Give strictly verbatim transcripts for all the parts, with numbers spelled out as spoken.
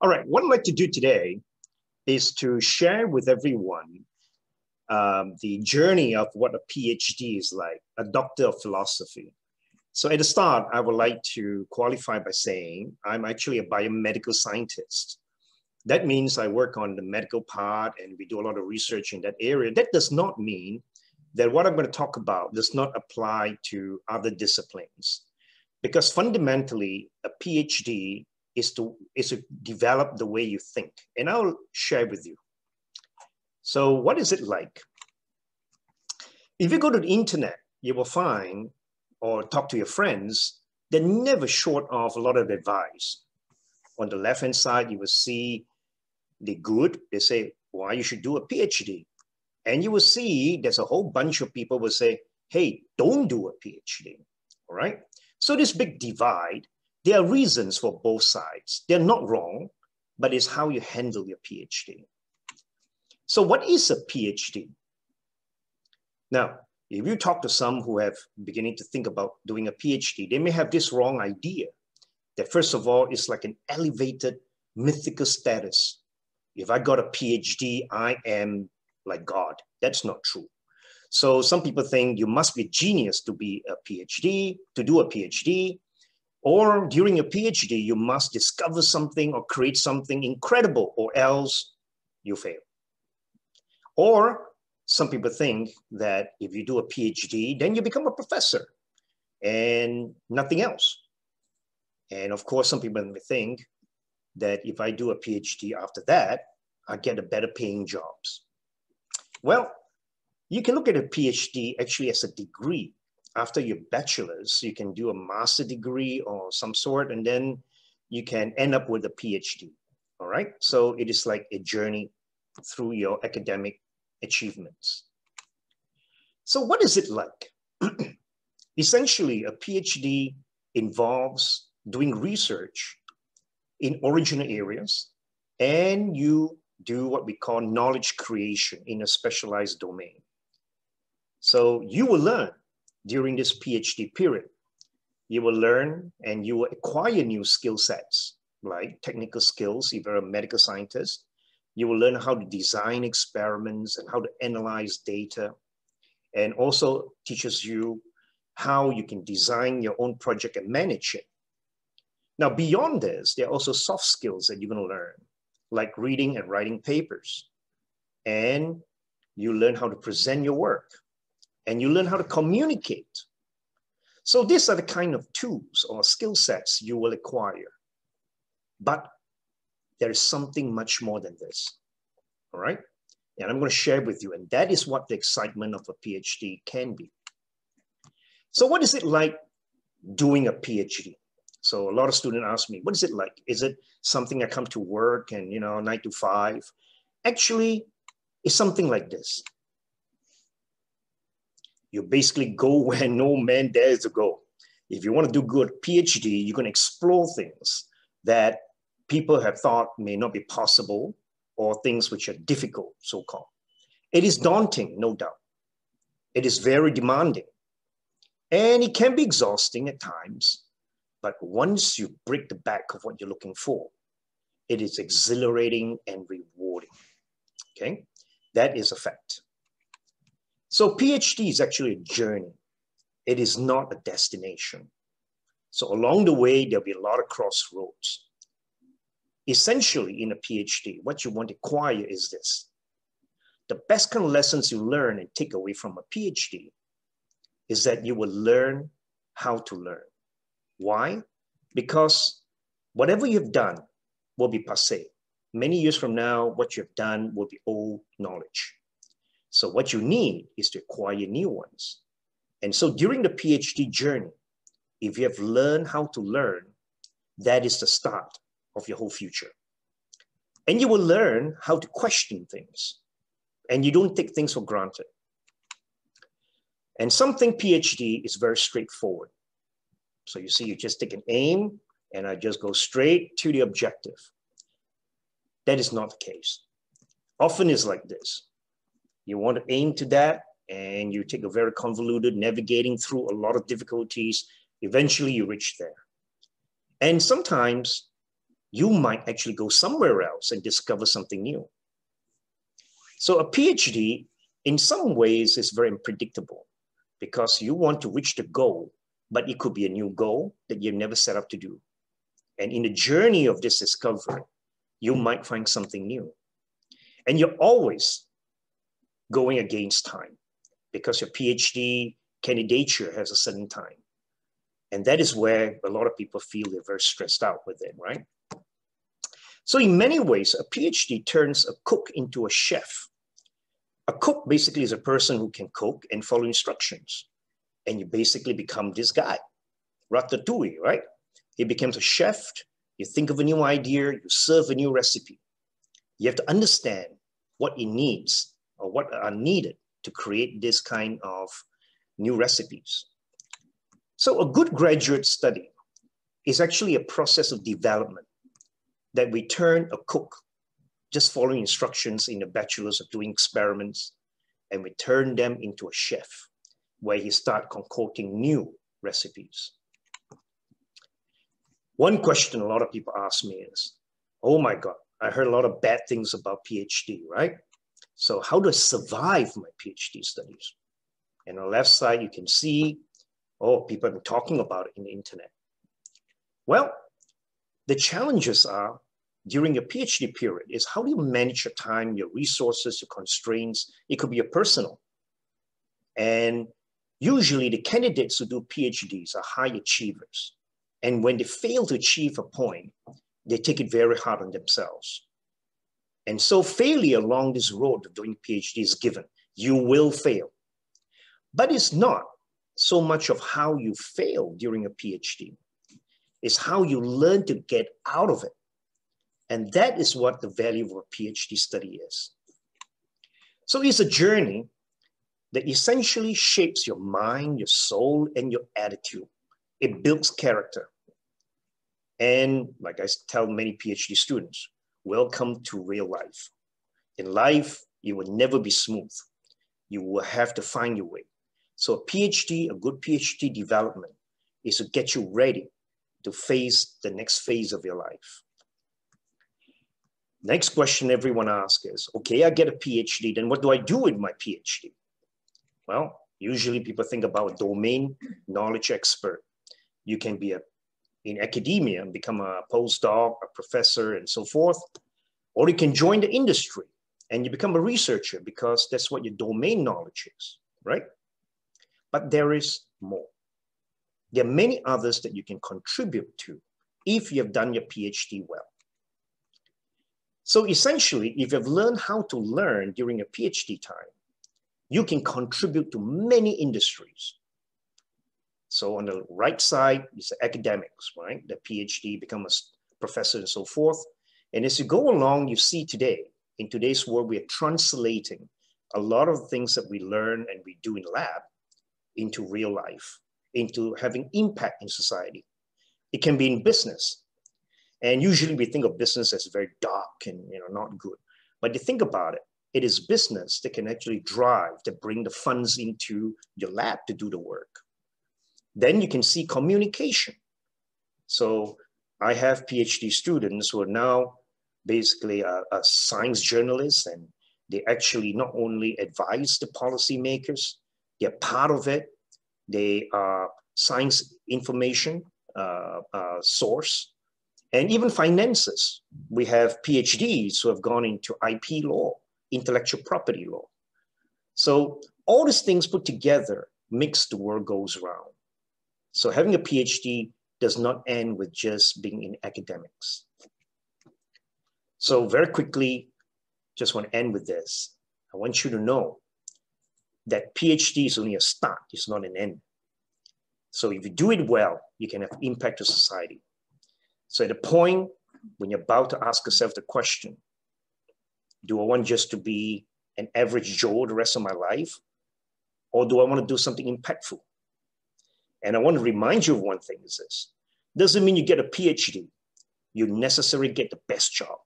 All right, what I'd like to do today is to share with everyone um, the journey of what a PhD is like, a doctor of philosophy. So at the start, I would like to qualify by saying I'm actually a biomedical scientist. That means I work on the medical part and we do a lot of research in that area. That does not mean that what I'm going to talk about does not apply to other disciplines, because fundamentally a PhD is to, is to develop the way you think. And I'll share with you. So what is it like? If you go to the internet, you will find, or talk to your friends, they're never short of a lot of advice. On the left-hand side, you will see the good. They say, why you should do a PhD. And you will see there's a whole bunch of people will say, hey, don't do a PhD, all right? So this big divide, there are reasons for both sides. They're not wrong, but it's how you handle your PhD. So what is a PhD? Now, if you talk to some who have beginning to think about doing a PhD, they may have this wrong idea that first of all, it's like an elevated mythical status. If I got a PhD, I am like God. That's not true. So some people think you must be a genius to be a PhD, to do a PhD, or during your PhD, you must discover something or create something incredible or else you fail. Or some people think that if you do a PhD, then you become a professor and nothing else. And of course, some people may think that if I do a PhD after that, I get a better paying jobs. Well, you can look at a PhD actually as a degree. After your bachelor's, you can do a master degree or some sort, and then you can end up with a PhD, all right? So it is like a journey through your academic achievements. So what is it like? Essentially, a PhD involves doing research in original areas, and you do what we call knowledge creation in a specialized domain. So you will learn during this PhD period. You will learn and you will acquire new skill sets, like technical skills. If you're a medical scientist, you will learn how to design experiments and how to analyze data, and also teaches you how you can design your own project and manage it. Now, beyond this, there are also soft skills that you're going to learn, like reading and writing papers. And you learn how to present your work, and you learn how to communicate. So these are the kind of tools or skill sets you will acquire. But there is something much more than this, all right? And I'm going to share with you, and that is what the excitement of a PhD can be. So what is it like doing a PhD? So a lot of students ask me, what is it like? Is it something I come to work and, you know, nine to five? Actually, it's something like this. You basically go where no man dares to go. If you want to do good PhD, you can explore things that people have thought may not be possible, or things which are difficult, so-called. It is daunting, no doubt. It is very demanding. And it can be exhausting at times. But once you break the back of what you're looking for, it is exhilarating and rewarding, okay? That is a fact. So PhD is actually a journey. It is not a destination. So along the way, there'll be a lot of crossroads. Essentially, in a PhD, what you want to acquire is this. The best kind of lessons you learn and take away from a PhD is that you will learn how to learn. Why? Because whatever you've done will be passé. Many years from now, what you've done will be old knowledge. So what you need is to acquire new ones. And so during the PhD journey, if you have learned how to learn, that is the start of your whole future. And you will learn how to question things. And you don't take things for granted. And something PhD is very straightforward. So you see, you just take an aim and I just go straight to the objective. That is not the case. Often it's like this. You want to aim to that and you take a very convoluted navigating through a lot of difficulties. Eventually you reach there. And sometimes you might actually go somewhere else and discover something new. So a PhD in some ways is very unpredictable because you want to reach the goal, but it could be a new goal that you've never set up to do. And in the journey of this discovery, you might find something new. And you're always going against time because your PhD candidature has a certain time. And that is where a lot of people feel they're very stressed out with it, right? So in many ways, a PhD turns a cook into a chef. A cook basically is a person who can cook and follow instructions. And you basically become this guy, Ratatouille, right? He becomes a chef. You think of a new idea, you serve a new recipe. You have to understand what it needs or what are needed to create this kind of new recipes. So a good graduate study is actually a process of development that we turn a cook, just following instructions in the bachelor's of doing experiments, and we turn them into a chef, where he starts concocting new recipes. One question a lot of people ask me is, oh my God, I heard a lot of bad things about PhD, right? So how do I survive my PhD studies? And on the left side, you can see, oh, people have been talking about it in the internet. Well, the challenges are, during your PhD period, is how do you manage your time, your resources, your constraints? It could be your personal. And usually the candidates who do PhDs are high achievers. And when they fail to achieve a point, they take it very hard on themselves. And so failure along this road of doing PhD is given. You will fail. But it's not so much of how you fail during a PhD. It's how you learn to get out of it. And that is what the value of a PhD study is. So it's a journey that essentially shapes your mind, your soul, and your attitude. It builds character. And like I tell many PhD students, welcome to real life. In life, you will never be smooth. You will have to find your way. So a PhD, a good PhD development is to get you ready to face the next phase of your life. Next question everyone asks is, okay, I get a PhD, then what do I do with my PhD? Well, usually people think about domain knowledge expert. You can be a, in academia and become a postdoc, a professor, and so forth. Or you can join the industry and you become a researcher because that's what your domain knowledge is, right? But there is more. There are many others that you can contribute to if you have done your PhD well. So essentially, if you've learned how to learn during your PhD time, you can contribute to many industries. So on the right side is academics, right? The PhD, become a professor and so forth. And as you go along, you see today, in today's world, we are translating a lot of things that we learn and we do in lab into real life, into having impact in society. It can be in business. And usually we think of business as very dark and, you know, not good. But to think about it, it is business that can actually drive, to bring the funds into your lab to do the work. Then you can see communication. So I have PhD students who are now basically a, a science journalists, and they actually not only advise the policymakers, they're part of it. They are science information uh, uh, source. And even finances. We have PhDs who have gone into I P law, intellectual property law. So all these things put together makes the world goes round. So having a PhD does not end with just being in academics. So very quickly, just want to end with this. I want you to know that PhD is only a start, it's not an end. So if you do it well, you can have impact to society. So at the point when you're about to ask yourself the question, do I want just to be an average Joe the rest of my life? Or do I want to do something impactful? And I want to remind you of one thing is this. Doesn't mean you get a PhD. You necessarily get the best job.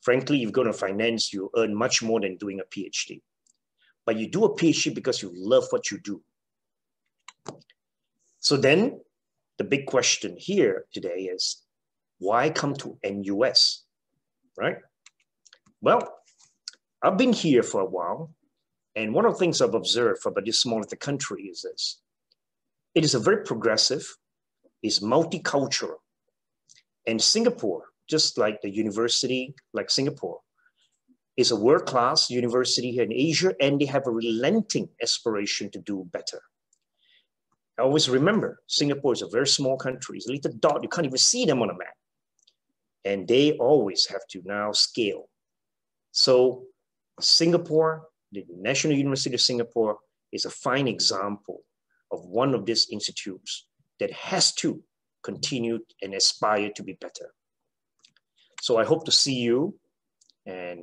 Frankly, if you go to finance, you earn much more than doing a PhD. But you do a PhD because you love what you do. So then the big question here today is, why come to N U S, right? Well, I've been here for a while, and one of the things I've observed about this small little country is this. It is a very progressive, it's multicultural, and Singapore, just like the university, like Singapore, is a world-class university here in Asia, and they have a relenting aspiration to do better. I always remember, Singapore is a very small country, it's a little dot, you can't even see them on a map. And they always have to now scale. So Singapore, the National University of Singapore, is a fine example of one of these institutes that has to continue and aspire to be better. So I hope to see you and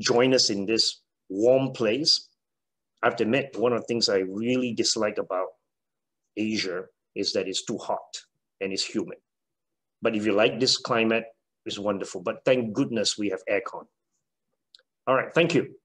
join us in this warm place. I have to admit, one of the things I really dislike about Asia is that it's too hot and it's humid. But if you like this climate, it's wonderful. But thank goodness we have aircon. All right, thank you.